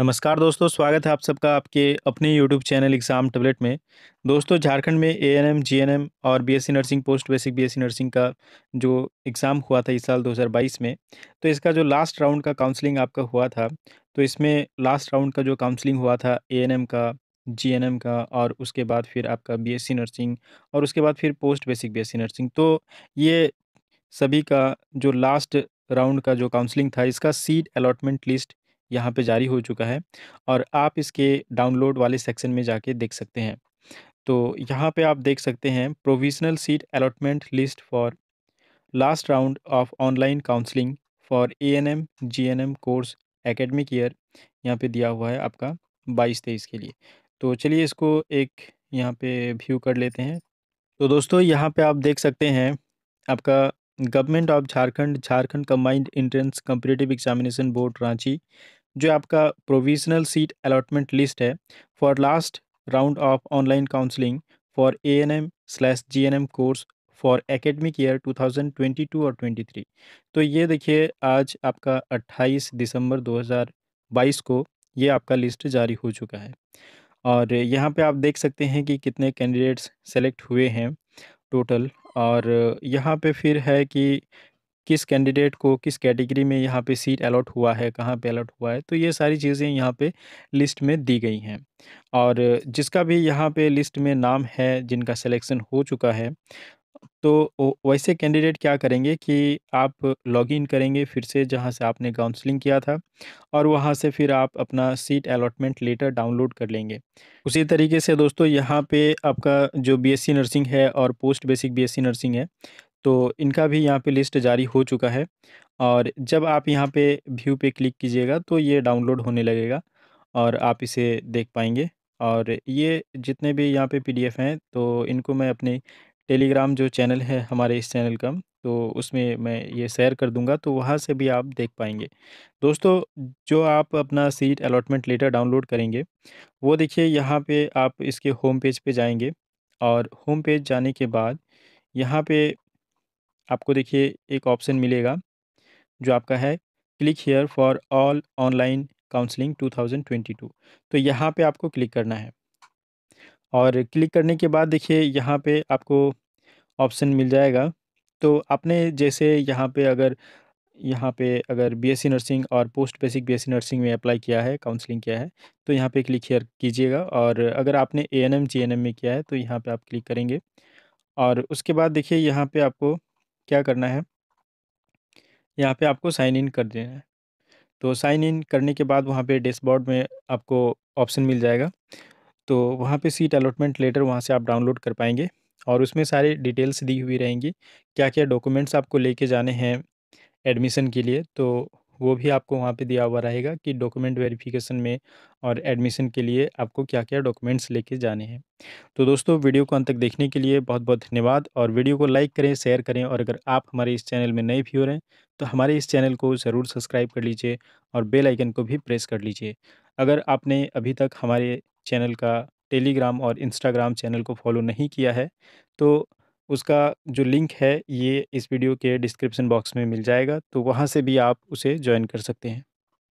नमस्कार दोस्तों, स्वागत है आप सबका आपके अपने YouTube चैनल एग्ज़ाम टैबलेट में। दोस्तों, झारखंड में ANM, GNM और BSc nursing post basic BSc nursing का जो एग्ज़ाम हुआ था इस साल 2022 में, तो इसका जो लास्ट राउंड का काउंसलिंग आपका हुआ था, तो इसमें लास्ट राउंड का जो काउंसलिंग हुआ था ANM का, GNM का और उसके बाद फिर आपका BSc नर्सिंग और उसके बाद फिर पोस्ट बेसिक BSc नर्सिंग, तो ये सभी का जो लास्ट राउंड का जो काउंसलिंग था इसका सीट अलॉटमेंट लिस्ट यहाँ पे जारी हो चुका है और आप इसके डाउनलोड वाले सेक्शन में जाके देख सकते हैं। तो यहाँ पे आप देख सकते हैं provisional seat allotment list for last round of online counselling for ANM GNM course academic year, यहाँ पे दिया हुआ है आपका 22-23 के लिए। तो चलिए इसको एक यहाँ पे व्यू कर लेते हैं। तो दोस्तों, यहाँ पे आप देख सकते हैं आपका government of Jharkhand, Jharkhand combined entrance competitive examination board Ranchi, जो आपका प्रोविजनल सीट अलॉटमेंट लिस्ट है for last round of online counselling for ANM/GNM course for academic year 2022 और 23। तो ये देखिए, आज आपका 28 दिसंबर 2022 को ये आपका लिस्ट जारी हो चुका है और यहाँ पे आप देख सकते हैं कि कितने कैंडिडेट्स सेलेक्ट हुए हैं टोटल, और यहाँ पे फिर है कि किस कैंडिडेट को किस कैटेगरी में यहाँ पे सीट अलॉट हुआ है, कहाँ पे अलॉट हुआ है, तो ये सारी चीज़ें यहाँ पे लिस्ट में दी गई हैं। और जिसका भी यहाँ पे लिस्ट में नाम है जिनका सिलेक्शन हो चुका है, तो वैसे कैंडिडेट क्या करेंगे कि आप लॉगिन करेंगे फिर से जहाँ से आपने काउंसलिंग किया था और वहाँ से फिर आप अपना सीट अलॉटमेंट लेटर डाउनलोड कर लेंगे। उसी तरीके से दोस्तों, यहाँ पे आपका जो BSc नर्सिंग है और पोस्ट बेसिक BSc नर्सिंग है, तो इनका भी यहाँ पे लिस्ट जारी हो चुका है और जब आप यहाँ पे व्यू पे क्लिक कीजिएगा तो ये डाउनलोड होने लगेगा और आप इसे देख पाएंगे। और ये जितने भी यहाँ पे PDF हैं, तो इनको मैं अपने टेलीग्राम जो चैनल है हमारे इस चैनल का, तो उसमें मैं ये शेयर कर दूंगा, तो वहाँ से भी आप देख पाएंगे। दोस्तों, जो आप अपना सीट अलॉटमेंट लेटर डाउनलोड करेंगे वो देखिए, यहाँ पे आप इसके होम पेज पे जाएंगे और होम पेज जाने के बाद यहाँ पे आपको देखिए एक ऑप्शन मिलेगा जो आपका है click here for all online counselling 2022, तो यहाँ पे आपको क्लिक करना है। और क्लिक करने के बाद देखिए यहाँ पे आपको ऑप्शन मिल जाएगा। तो आपने जैसे यहाँ पे अगर BSc नर्सिंग और पोस्ट बेसिक BSc नर्सिंग में अप्लाई किया है, काउंसलिंग किया है, तो यहाँ पे क्लिक हियर कीजिएगा। और अगर आपने ANM GNM में किया है तो यहाँ पे आप क्लिक करेंगे और उसके बाद देखिए यहाँ पे आपको क्या करना है, यहाँ पे आपको साइन इन कर देना है। तो साइन इन करने के बाद वहाँ पे डैशबोर्ड में आपको ऑप्शन मिल जाएगा, तो वहाँ पे सीट अलॉटमेंट लेटर वहाँ से आप डाउनलोड कर पाएंगे और उसमें सारी डिटेल्स दी हुई रहेंगी, क्या क्या डॉक्यूमेंट्स आपको लेके जाने हैं एडमिशन के लिए, तो वो भी आपको वहाँ पे दिया हुआ रहेगा कि डॉक्यूमेंट वेरिफिकेशन में और एडमिशन के लिए आपको क्या क्या डॉक्यूमेंट्स लेके जाने हैं। तो दोस्तों, वीडियो को अंत तक देखने के लिए बहुत बहुत धन्यवाद और वीडियो को लाइक करें, शेयर करें और अगर आप हमारे इस चैनल में नए व्यूअर हैं तो हमारे इस चैनल को ज़रूर सब्सक्राइब कर लीजिए और बेल आइकन को भी प्रेस कर लीजिए। अगर आपने अभी तक हमारे चैनल का टेलीग्राम और इंस्टाग्राम चैनल को फॉलो नहीं किया है तो उसका जो लिंक है ये इस वीडियो के डिस्क्रिप्शन बॉक्स में मिल जाएगा, तो वहाँ से भी आप उसे ज्वाइन कर सकते हैं।